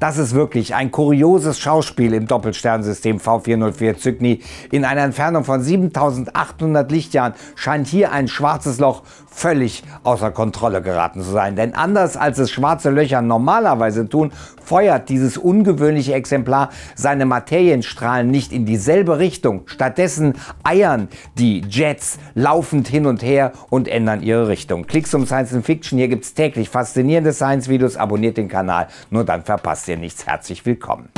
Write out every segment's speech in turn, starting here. Das ist wirklich ein kurioses Schauspiel im Doppelsternsystem V404 Cygni. In einer Entfernung von 7800 Lichtjahren scheint hier ein schwarzes Loch völlig außer Kontrolle geraten zu sein. Denn anders als es schwarze Löcher normalerweise tun, feuert dieses ungewöhnliche Exemplar seine Materienstrahlen nicht in dieselbe Richtung. Stattdessen eiern die Jets laufend hin und her und ändern ihre Richtung. Clixoom Science and Fiction, hier gibt es täglich faszinierende Science-Videos. Abonniert den Kanal, nur dann verpasst ihr nichts. Herzlich willkommen.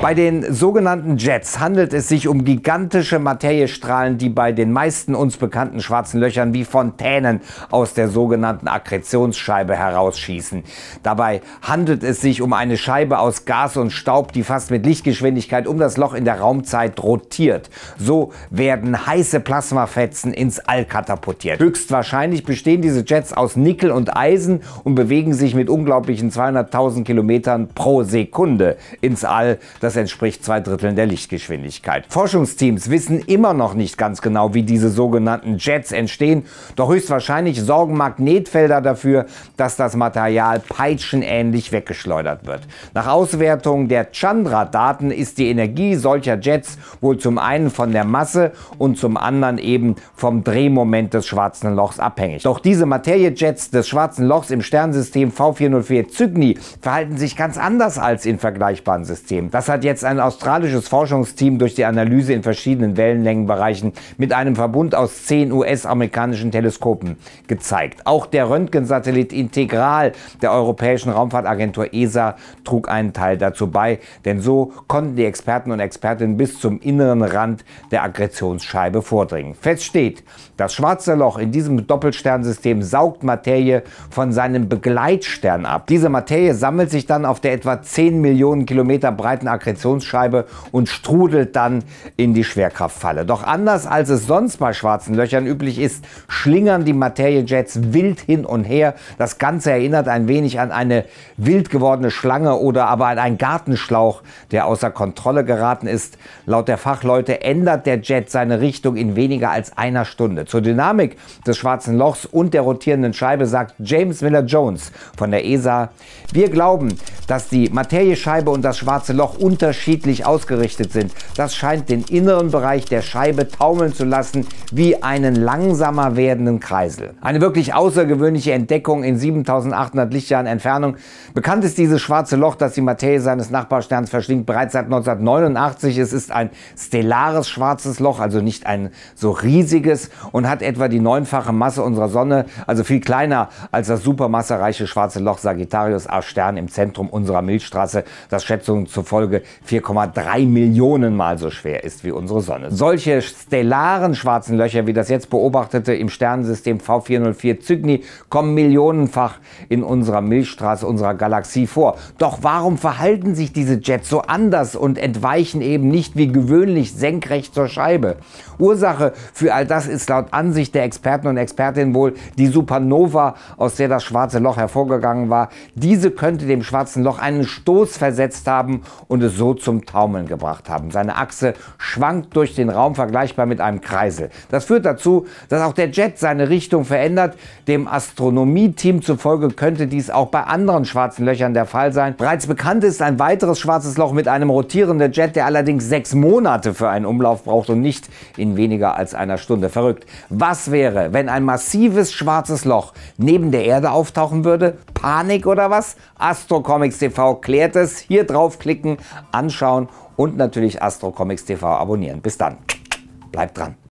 Bei den sogenannten Jets handelt es sich um gigantische Materiestrahlen, die bei den meisten uns bekannten schwarzen Löchern wie Fontänen aus der sogenannten Akkretionsscheibe herausschießen. Dabei handelt es sich um eine Scheibe aus Gas und Staub, die fast mit Lichtgeschwindigkeit um das Loch in der Raumzeit rotiert. So werden heiße Plasmafetzen ins All katapultiert. Höchstwahrscheinlich bestehen diese Jets aus Nickel und Eisen und bewegen sich mit unglaublichen 200.000 Kilometern pro Sekunde ins All. Das entspricht 2/3 der Lichtgeschwindigkeit. Forschungsteams wissen immer noch nicht ganz genau, wie diese sogenannten Jets entstehen, doch höchstwahrscheinlich sorgen Magnetfelder dafür, dass das Material peitschenähnlich weggeschleudert wird. Nach Auswertung der Chandra-Daten ist die Energie solcher Jets wohl zum einen von der Masse und zum anderen eben vom Drehmoment des Schwarzen Lochs abhängig. Doch diese Materiejets des Schwarzen Lochs im Sternsystem V404 Cygni verhalten sich ganz anders als in vergleichbaren Systemen. Das hat jetzt ein australisches Forschungsteam durch die Analyse in verschiedenen Wellenlängenbereichen mit einem Verbund aus 10 US-amerikanischen Teleskopen gezeigt. Auch der Röntgensatellit Integral der Europäischen Raumfahrtagentur ESA trug einen Teil dazu bei, denn so konnten die Experten und Expertinnen bis zum inneren Rand der Akkretionsscheibe vordringen. Fest steht, das Schwarze Loch in diesem Doppelsternsystem saugt Materie von seinem Begleitstern ab. Diese Materie sammelt sich dann auf der etwa 10 Millionen Kilometer breiten Akkretionsscheibe und strudelt dann in die Schwerkraftfalle. Doch anders als es sonst bei schwarzen Löchern üblich ist, schlingern die Materiejets wild hin und her. Das Ganze erinnert ein wenig an eine wild gewordene Schlange oder aber an einen Gartenschlauch, der außer Kontrolle geraten ist. Laut der Fachleute ändert der Jet seine Richtung in weniger als einer Stunde. Zur Dynamik des schwarzen Lochs und der rotierenden Scheibe sagt James Miller-Jones von der ESA: Wir glauben, dass die Materiescheibe und das schwarze Loch unterschiedlich ausgerichtet sind. Das scheint den inneren Bereich der Scheibe taumeln zu lassen wie einen langsamer werdenden Kreisel. Eine wirklich außergewöhnliche Entdeckung in 7800 Lichtjahren Entfernung. Bekannt ist dieses schwarze Loch, das die Materie seines Nachbarsterns verschlingt, bereits seit 1989. Es ist ein stellares schwarzes Loch, also nicht ein so riesiges, und hat etwa die 9-fache Masse unserer Sonne, also viel kleiner als das supermassereiche schwarze Loch Sagittarius A-Stern im Zentrum unserer Milchstraße, das Schätzungen zufolge 4,3 Millionen Mal so schwer ist wie unsere Sonne. Solche stellaren schwarzen Löcher, wie das jetzt beobachtete im Sternensystem V404 Cygni, kommen millionenfach in unserer Milchstraße, unserer Galaxie vor. Doch warum verhalten sich diese Jets so anders und entweichen eben nicht wie gewöhnlich senkrecht zur Scheibe? Ursache für all das ist laut Ansicht der Experten und Expertinnen wohl die Supernova, aus der das schwarze Loch hervorgegangen war. Diese könnte dem schwarzen Loch einen Stoß versetzt haben und es so zum Taumeln gebracht haben. Seine Achse schwankt durch den Raum, vergleichbar mit einem Kreisel. Das führt dazu, dass auch der Jet seine Richtung verändert. Dem Astronomie-Team zufolge könnte dies auch bei anderen schwarzen Löchern der Fall sein. Bereits bekannt ist ein weiteres schwarzes Loch mit einem rotierenden Jet, der allerdings 6 Monate für einen Umlauf braucht und nicht in weniger als einer Stunde. Verrückt. Was wäre, wenn ein massives schwarzes Loch neben der Erde auftauchen würde? Panik oder was? Astrocomics TV klärt es. Hier draufklicken, anschauen und natürlich Astrocomics TV abonnieren. Bis dann. Bleibt dran.